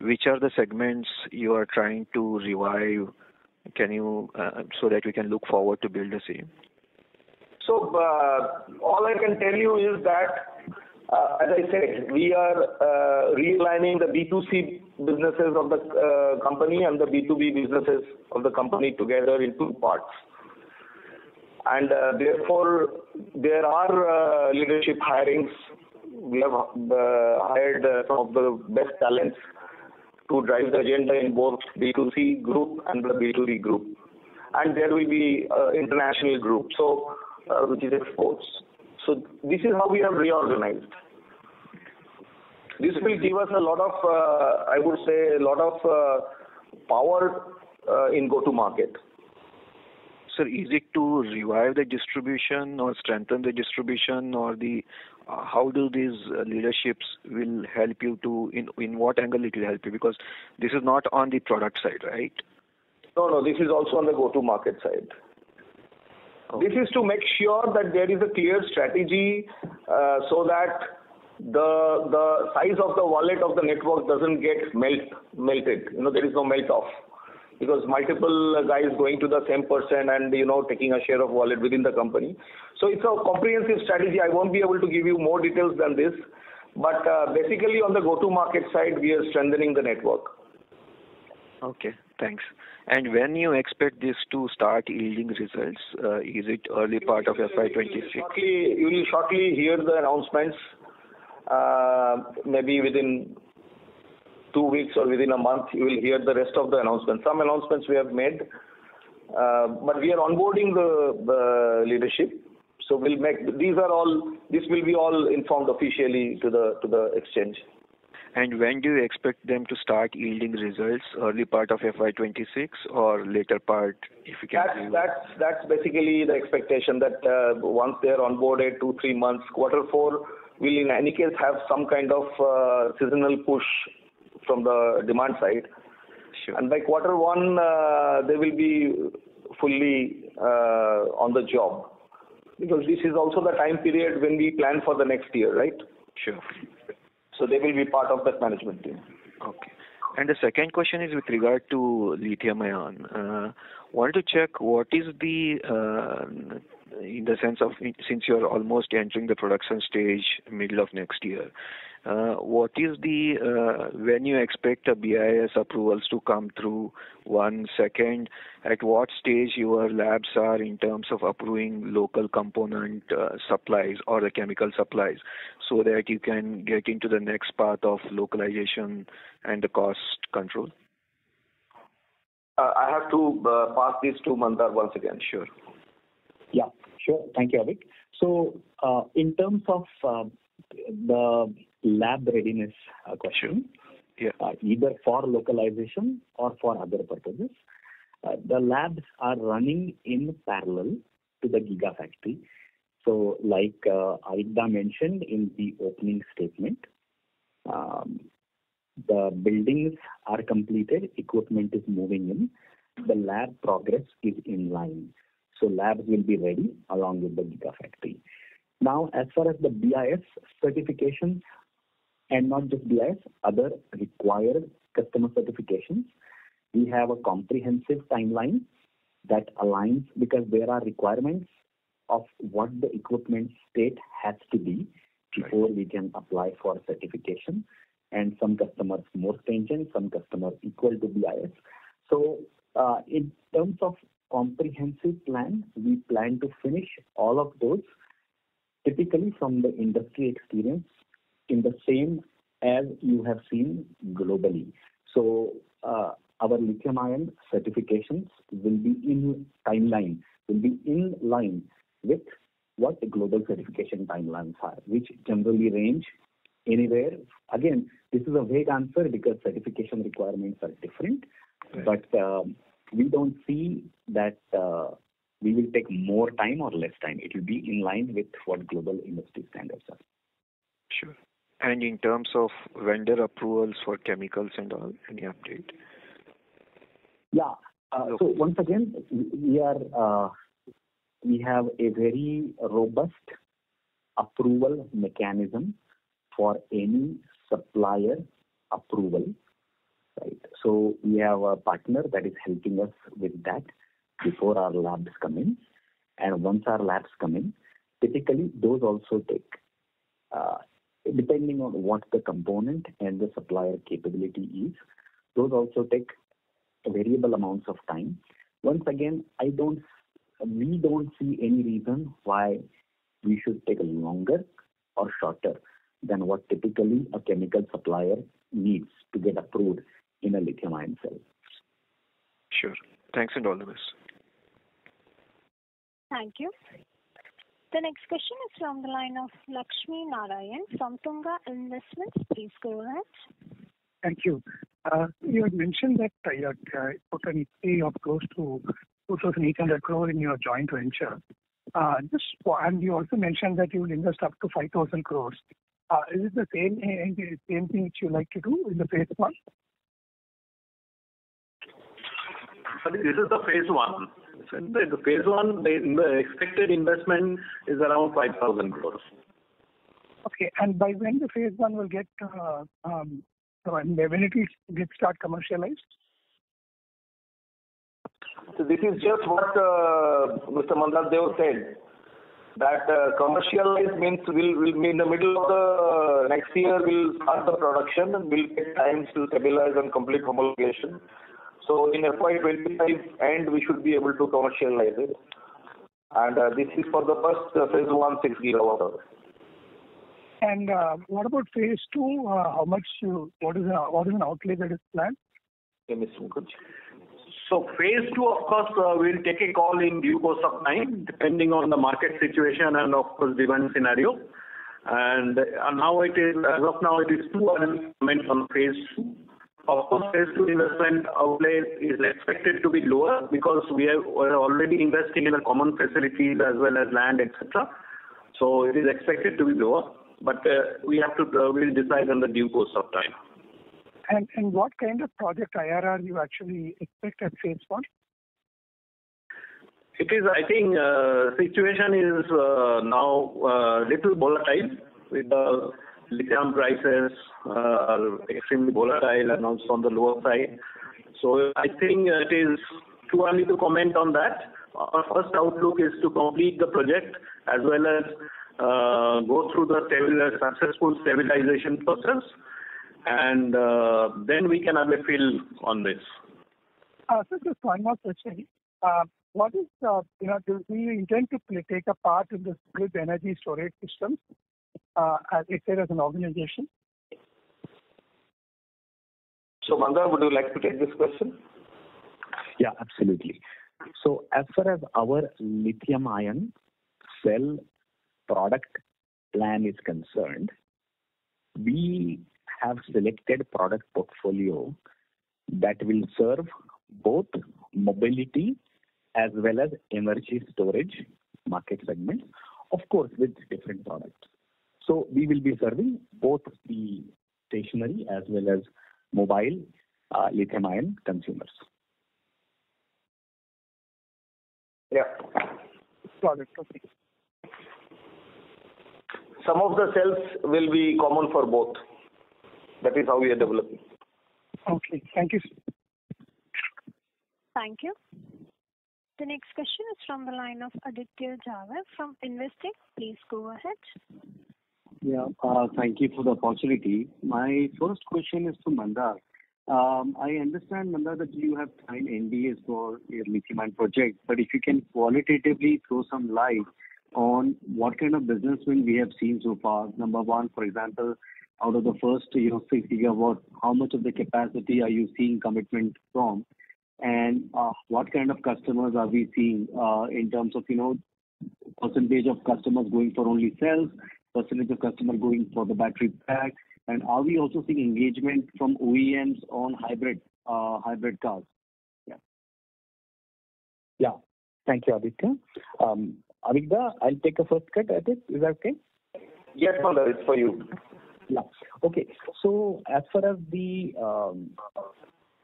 Which are the segments you are trying to revive? Can you, uh, so that we can look forward to build the same? So uh, all I can tell you is that, uh, as I said, we are uh, realigning the B two C businesses of the uh, company and the B two B businesses of the company together in two parts. And uh, therefore, there are uh, leadership hirings. We have uh, hired uh, some of the best talents to drive the agenda in both B two C group and the B two B group. And there will be uh, international group, so uh, which is exports. So this is how we have reorganized. This will give us a lot of, uh, I would say, a lot of uh, power uh, in go-to-market. Sir, is it to revive the distribution or strengthen the distribution, or the uh, how do these uh, leaderships will help you to, in in what angle it will help you? Because this is not on the product side, right? No, no, this is also on the go-to-market side. Okay. This is to make sure that there is a clear strategy uh, so that the the size of the wallet of the network doesn't get melt melted. You know, there is no melt off. Because multiple guys going to the same person and, you know, taking a share of wallet within the company. So it's a comprehensive strategy. I won't be able to give you more details than this. But uh, basically on the go-to-market side, we are strengthening the network. Okay, thanks. And when you expect this to start yielding results, uh, is it early part of F Y twenty-six? You will shortly hear the announcements, uh, maybe within two weeks or within a month, you will hear the rest of the announcements. Some announcements we have made, uh, but we are onboarding the, the leadership. So we'll make, these are all, this will be all informed officially to the, to the exchange. And when do you expect them to start yielding results? Early part of F Y twenty-six or later part? If you can. That's, that's, that's basically the expectation that uh, once they're onboarded, two, three months, quarter four, we'll in any case have some kind of uh, seasonal push from the demand side. Sure. And by quarter one, uh, they will be fully uh, on the job. Because this is also the time period when we plan for the next year, right? Sure. So they will be part of that management team. Okay. And the second question is with regard to lithium ion. Uh, wanted to check what is the, uh, in the sense of, since you are almost entering the production stage middle of next year, Uh, what is the, uh, when you expect a B I S approvals to come through, one, second, at what stage your labs are in terms of approving local component uh, supplies or the chemical supplies so that you can get into the next path of localization and the cost control? Uh, I have to uh, pass this to Mandar once again, sure. Yeah, sure. Thank you, Abhik. So uh, in terms of uh, the lab readiness uh, question. yeah. uh, either for localization or for other purposes. Uh, the labs are running in parallel to the gigafactory. So like uh, Aida mentioned in the opening statement, um, the buildings are completed, equipment is moving in, the lab progress is in line. So labs will be ready along with the gigafactory. Now, as far as the B I S certifications, and not just B I S, other required customer certifications, we have a comprehensive timeline that aligns because there are requirements of what the equipment state has to be before right. we can apply for certification. And some customers more stringent, some customers equal to B I S. So uh, in terms of comprehensive plan, we plan to finish all of those typically from the industry experience in the same as you have seen globally. So uh, our lithium ion certifications will be in timeline, will be in line with what the global certification timelines are, which generally range anywhere. Again, this is a vague answer because certification requirements are different, right. but um, we don't see that uh, we will take more time or less time. It will be in line with what global industry standards are. Sure. And in terms of vendor approvals for chemicals and all, any update? Yeah. Uh, okay. So once again, we are uh, we have a very robust approval mechanism for any supplier approval, right? So we have a partner that is helping us with that before our labs come in. And once our labs come in, typically those also take, uh, depending on what the component and the supplier capability is, those also take variable amounts of time. Once again, I don't, we don't see any reason why we should take longer or shorter than what typically a chemical supplier needs to get approved in a lithium ion cell. Sure. Thanks and all the best. Thank you. The next question is from the line of Lakshmi Narayan from Tunga Investments. Please go ahead. Thank you. Uh, you had mentioned that uh, you had uh, put an equity of close to two thousand eight hundred crore in your joint venture. Uh, just, and you also mentioned that you will invest up to five thousand crores. Uh, is it the same, same thing which you like to do in the phase one? This is the phase one. So in the phase one, the expected investment is around five thousand crores. Okay, and by when the phase one will get, uh, um, when it will get start commercialized? So this is just what uh, Mister Mandar Deo said. That uh, commercialize means we'll, we'll be in the middle of the uh, next year, we'll start the production and we'll take time to stabilize and complete homologation. So in F Y twenty-five end, we should be able to commercialize it. And uh, this is for the first uh, phase one, six gigawatt hour. And uh, what about phase two? Uh, how much, you, what, is an, what is an outlay that is planned? So phase two, of course, uh, we'll take a call in due course of time, depending on the market situation and, of course, demand scenario. And uh, now it is, as of now, it is two elements on phase two. Of course, phase two investment outlay is expected to be lower because we have we're already investing in the common facilities as well as land, et cetera. So it is expected to be lower, but uh, we have to uh, we'll decide on the due course of time. And, and what kind of project I R R you actually expect at phase one? It is, I think, uh, situation is uh, now a uh, little volatile with the lithium prices uh, are extremely volatile and also on the lower side. So I think it is too early to comment on that. Our first outlook is to complete the project as well as uh, go through the stabil- successful stabilization process. And uh, then we can have a feel on this. Uh, so just one more question. Uh, what is, uh, you know, do we intend to play, take a part in this grid energy storage systems uh, as it said as an organization? So, Mandar, would you like to take this question? Yeah, absolutely. So, as far as our lithium ion cell product plan is concerned, we have selected product portfolio that will serve both mobility as well as energy storage market segments, of course, with different products. So we will be serving both the stationary as well as mobile uh, lithium-ion consumers. Yeah. Got it. Okay. Some of the cells will be common for both. That is how we are developing. Okay. Thank you. Thank you. The next question is from the line of Aditya Jawar from Investec. Please go ahead. Yeah. Uh, thank you for the opportunity. My first question is to Mandar. Um, I understand, Mandar, that you have signed N D As for your lithium-ion project, but if you can qualitatively throw some light on what kind of business win we have seen so far. Number one, for example, out of the first you know, six gigawatt, how much of the capacity are you seeing commitment from, and uh, what kind of customers are we seeing uh, in terms of you know percentage of customers going for only cells, percentage of customer going for the battery pack. And are we also seeing engagement from O E Ms on hybrid uh, hybrid cars? Yeah. Yeah. Thank you, Aditya. Um, Abhikda, I'll take a first cut at it. Is that okay? Yes, Mandar, it's for you. Yeah. Okay. So as far as the um,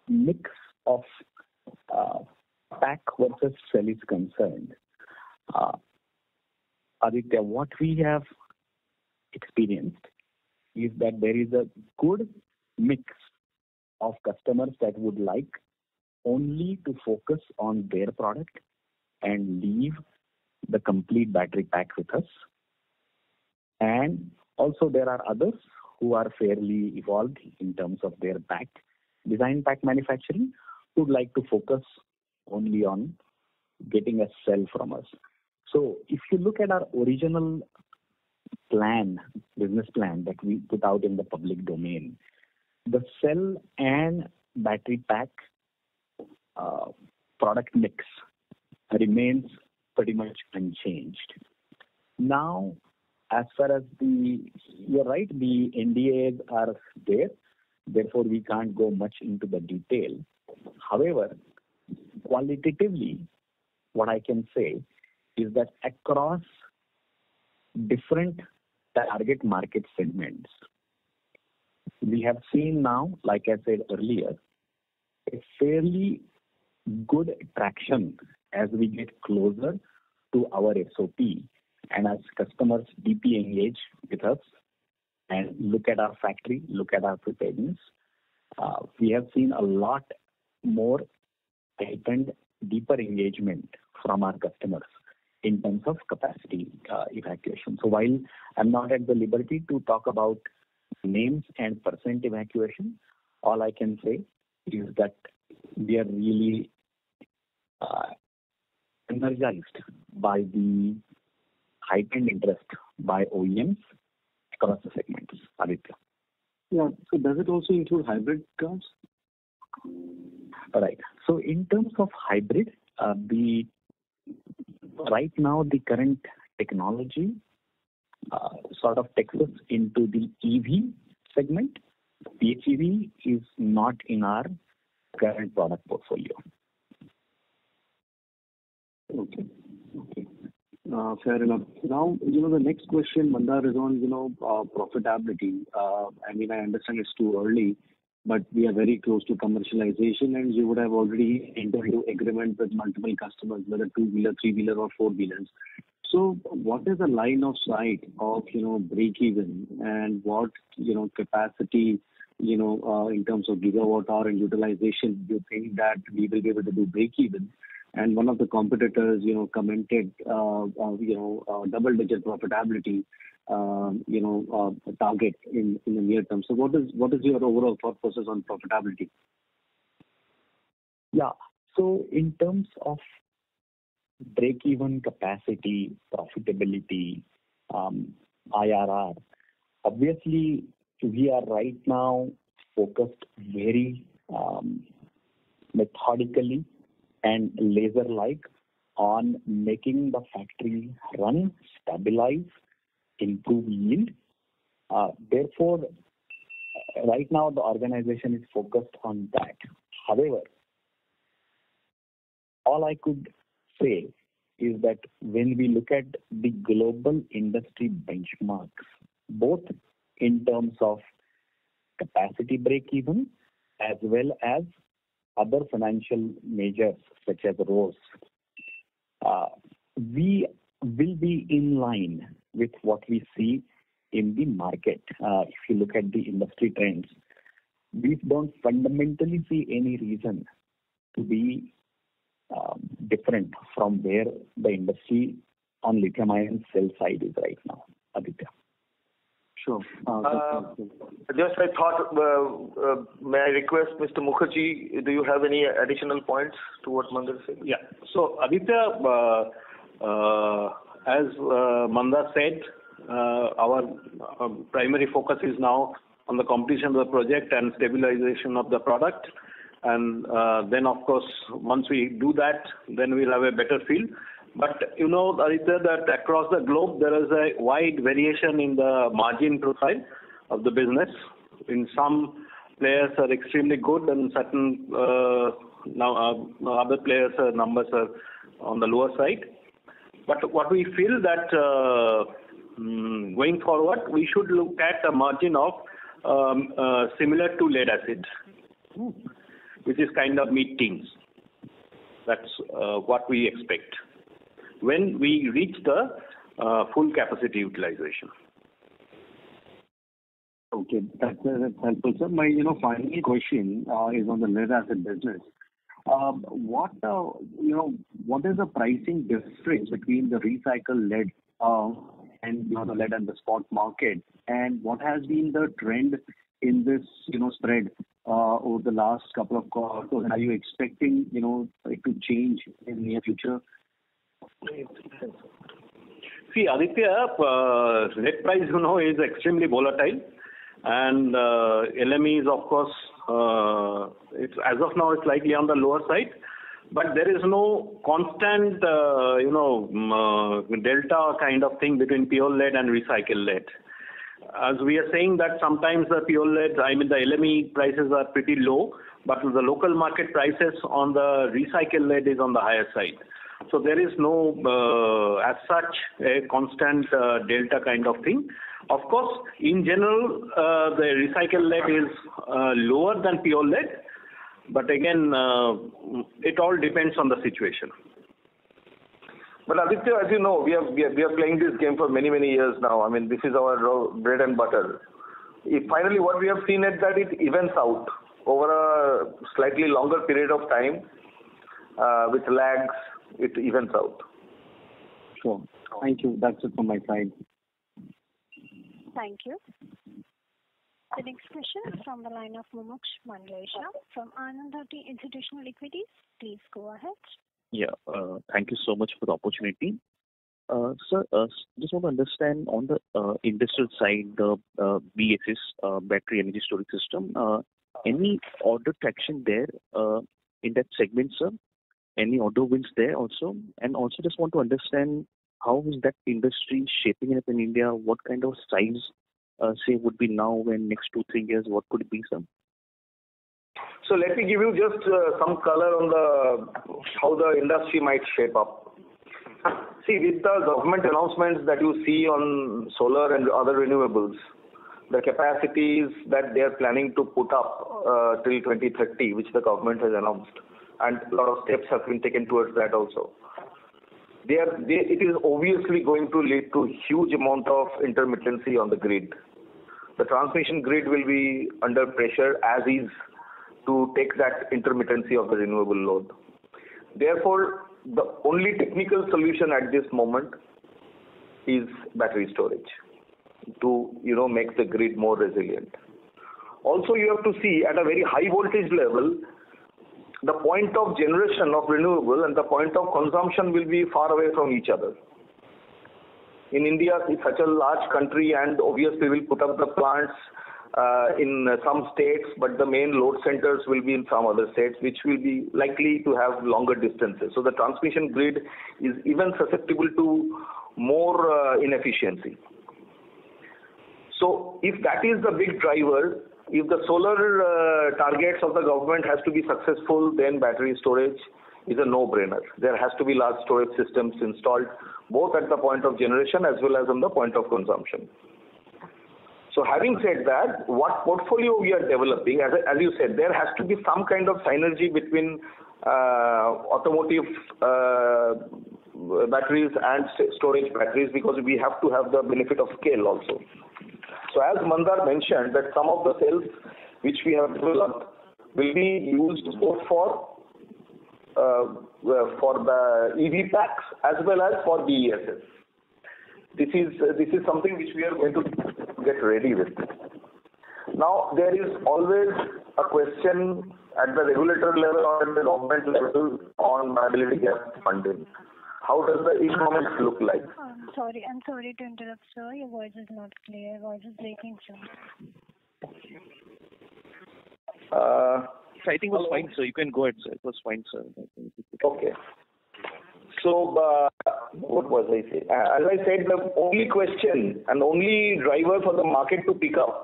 mix of uh, pack versus cell is concerned, uh, Aditya, what we have experienced is that there is a good mix of customers that would like only to focus on their product and leave the complete battery pack with us. And also there are others who are fairly evolved in terms of their pack design, pack manufacturing, who would like to focus only on getting a cell from us. So if you look at our original plan, business plan that we put out in the public domain, the cell and battery pack uh, product mix remains pretty much unchanged. Now, as far as the, you're right, the N D As are there, therefore we can't go much into the detail. However, qualitatively, what I can say is that across different target market segments, we have seen now, like I said earlier, a fairly good traction as we get closer to our S O P and as customers deeply engage with us and look at our factory, look at our preparedness. Uh, we have seen a lot more heightened, deeper engagement from our customers in terms of capacity uh, evacuation. So while I'm not at the liberty to talk about names and percent evacuation, all I can say is that we are really uh, energized by the heightened interest by O E Ms across the segments. Aditya. Yeah, so does it also include hybrid cars? All right. So in terms of hybrid, uh, the right now, the current technology uh, sort of takes us into the E V segment. P H E V is not in our current product portfolio. Okay. Okay. Uh, fair enough. Now, you know, the next question, Mandar, is on, you know, uh, profitability. Uh, I mean, I understand it's too early, but we are very close to commercialization, and you would have already entered into agreement with multiple customers, whether two-wheeler, three-wheeler, or four-wheelers. So what is the line of sight of, you know, break-even, and what, you know, capacity, you know, uh, in terms of gigawatt hour and utilization, do you think that we will be able to do break-even? And one of the competitors, you know, commented, uh, uh, you know, uh, double-digit profitability, um, you know, uh, target in, in the near term. So what is what is your overall thought process on profitability? Yeah. So in terms of break-even capacity, profitability, um, I R R, obviously we are right now focused very um, methodically and laser-like on making the factory run, stabilize, improve yield. Uh, therefore, right now the organization is focused on that. However, all I could say is that when we look at the global industry benchmarks, both in terms of capacity break-even as well as other financial measures such as R O E S, uh, we will be in line with what we see in the market. Uh, if you look at the industry trends, we don't fundamentally see any reason to be uh, different from where the industry on lithium-ion cell side is right now. Aditya. Sure. Uh, uh, just I thought, uh, uh, may I request Mister Mukherjee, do you have any additional points to what Mandar said? Yeah. So Aditya, uh, uh, as uh, Mandar said, Uh, our uh, primary focus is now on the completion of the project and stabilization of the product, and uh, then of course once we do that, then we'll have a better feel. But you know, Aditya, that across the globe there is a wide variation in the margin profile of the business. In some players are extremely good, and certain uh, now uh, other players' uh, numbers are on the lower side. But what we feel that uh, Mm, going forward, we should look at a margin of um, uh, similar to lead acid, which is kind of mid-teens. That's uh, what we expect when we reach the uh, full capacity utilization. Okay, that's, that's helpful, sir. My, you know, final question uh, is on the lead acid business. Um, what, uh, you know, what is the pricing difference between the recycled lead Uh, and you know, the lead and the spot market, and what has been the trend in this you know spread uh, over the last couple of quarters, and are you expecting you know it to change in the near future? See, Aditya, uh, lead price you know is extremely volatile, and uh, L M E is of course uh, it's as of now it's slightly on the lower side. But there is no constant, uh, you know, uh, delta kind of thing between pure lead and recycled lead. As we are saying that sometimes the pure lead, I mean the L M E prices are pretty low, but the local market prices on the recycled lead is on the higher side. So there is no, uh, as such, a constant uh, delta kind of thing. Of course, in general, uh, the recycled lead is uh, lower than pure lead. But again, uh, it all depends on the situation. But Aditya, as you know, we are, we are we are playing this game for many many years now. I mean, this is our bread and butter. If finally, what we have seen is that it evens out over a slightly longer period of time, uh, with lags. It evens out. Sure. Thank you. That's it from my side. Thank you. The next question is from the line of Mumuksh Mandlesha from Anand Rathi Institutional Equities. Please go ahead. Yeah, uh, thank you so much for the opportunity. Uh, sir, uh, just want to understand on the uh, industrial side, the uh, B E S S, uh, battery energy storage system, uh, any order traction there uh, in that segment, sir? Any order wins there also? And also just want to understand how is that industry shaping up in India? What kind of size Uh, say would be now when next two, three years, what could it be, sir? So let me give you just uh, some color on the how the industry might shape up. See, with the government announcements that you see on solar and other renewables, the capacities that they are planning to put up uh, till twenty thirty, which the government has announced, and a lot of steps have been taken towards that also. They are, they, it is obviously going to lead to huge amount of intermittency on the grid. The transmission grid will be under pressure as is to take that intermittency of the renewable load. Therefore, the only technical solution at this moment is battery storage to, you know, make the grid more resilient. Also, you have to see at a very high voltage level, the point of generation of renewable and the point of consumption will be far away from each other. In India, it's such a large country, and obviously we'll put up the plants uh, in some states, but the main load centers will be in some other states, which will be likely to have longer distances. So the transmission grid is even susceptible to more uh, inefficiency. So if that is the big driver, If the solar uh, targets of the government has to be successful, then battery storage is a no-brainer. There has to be large storage systems installed both at the point of generation as well as on the point of consumption. So having said that, what portfolio we are developing, as, as you said, there has to be some kind of synergy between uh, automotive uh, batteries and storage batteries, because we have to have the benefit of scale also. So as Mandar mentioned, that some of the cells which we have developed will be used both for Uh, for the E V packs as well as for B E S S. This is uh, this is something which we are going to get ready with. Now there is always a question at the regulator level or at the government level on liability gap funding. How does the economics look like? I'm sorry, I'm sorry to interrupt, sir. Your voice is not clear. Your voice is breaking, sir. Uh, I think it was fine, sir. You can go ahead, sir. It was fine, sir. Okay. So, uh, what was I saying? As I said, the only question and only driver for the market to pick up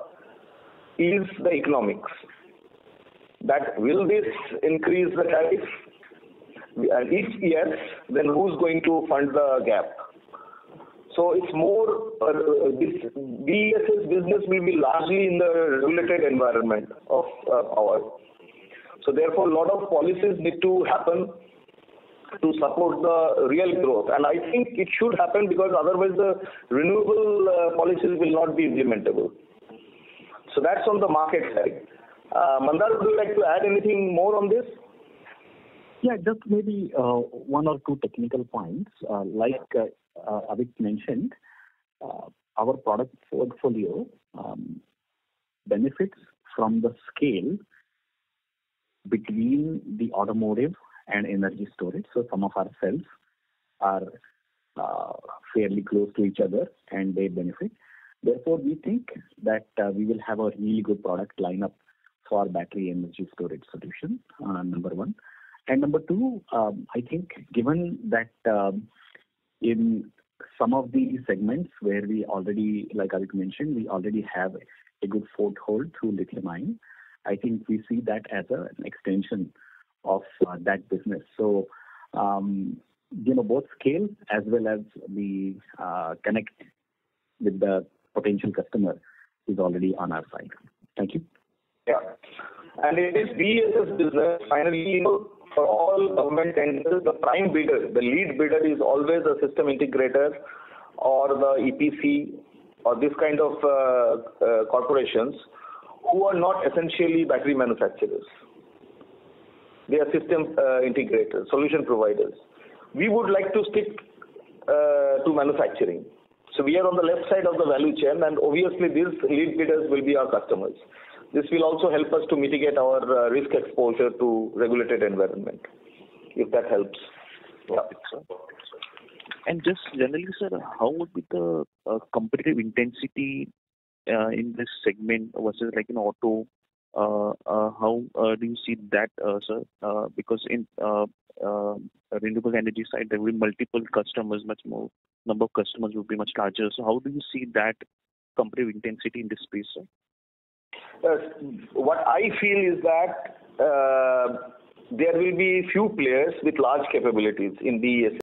is the economics. That will this increase the tariff? If yes, then who's going to fund the gap? So it's more, uh, this B E S S business will be largely in the regulated environment of uh, power. So therefore, a lot of policies need to happen to support the real growth. And I think it should happen, because otherwise the renewable uh, policies will not be implementable. So that's on the market side. Uh, Mandar, would you like to add anything more on this? Yeah, just maybe uh, one or two technical points. Uh, like uh, uh, Abhik mentioned, uh, our product portfolio um, benefits from the scale between the automotive and energy storage. So some of our cells are uh, fairly close to each other and they benefit. Therefore, we think that uh, we will have a really good product lineup for battery energy storage solution, uh, number one. And number two, um, I think given that um, in some of the segments where we already, like Arik mentioned, we already have a good foothold through lithium ion, I think we see that as a, an extension of uh, that business. So, um, you know, both scale as well as the uh, connect with the potential customer is already on our side. Thank you. Yeah. And it is B E S S business. Finally, you know, for all government tenders, the prime bidder, the lead bidder is always a system integrator or the E P C or this kind of uh, uh, corporations, who are not essentially battery manufacturers. They are system uh, integrators, solution providers. We would like to stick uh, to manufacturing. So we are on the left side of the value chain, and obviously these lead bidders will be our customers. This will also help us to mitigate our uh, risk exposure to regulated environment, if that helps. Yeah. And just generally, sir, how would be the uh, competitive intensity Uh, in this segment versus like in auto, uh, uh, how uh, do you see that, uh, sir? Uh, because in uh, uh, renewable energy side, there will be multiple customers, much more number of customers will be much larger. So how do you see that competitive intensity in this space, sir? Uh, what I feel is that uh, there will be few players with large capabilities in B E S S.